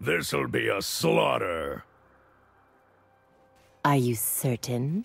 This'll be a slaughter. Are you certain?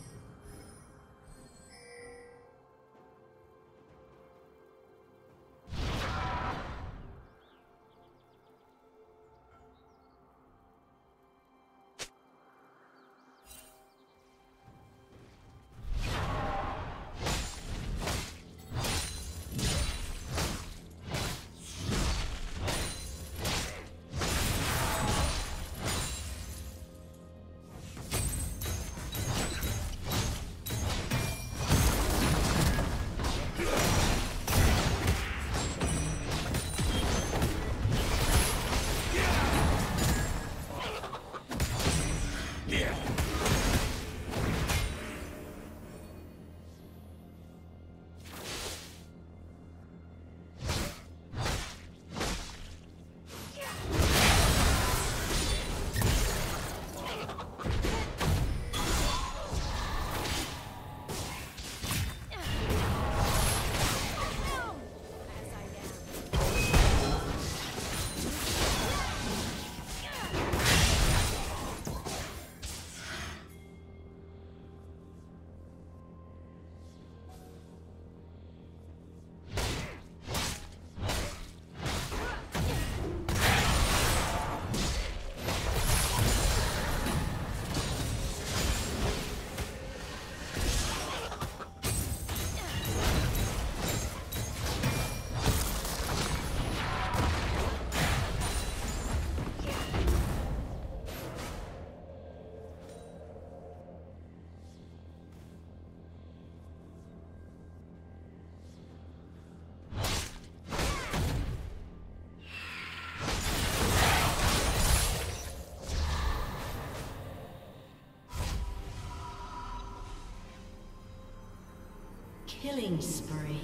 Killing spree.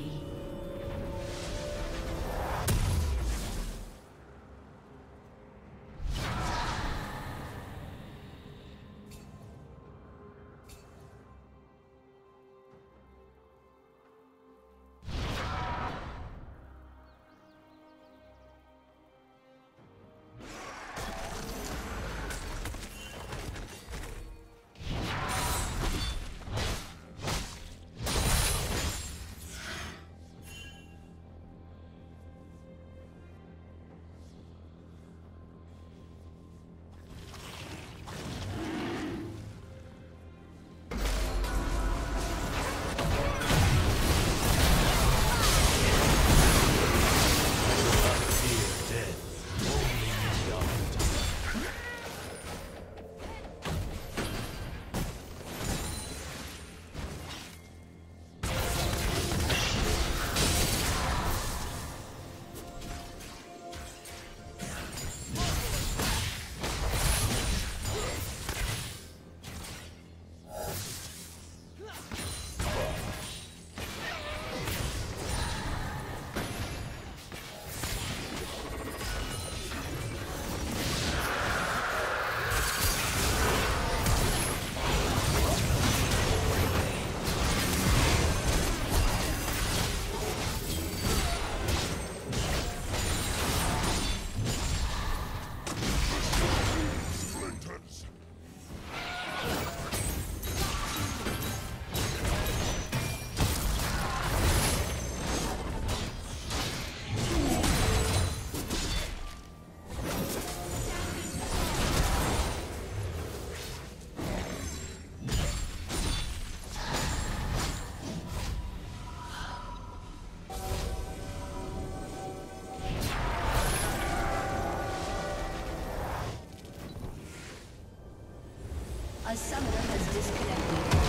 A summoner has disconnected.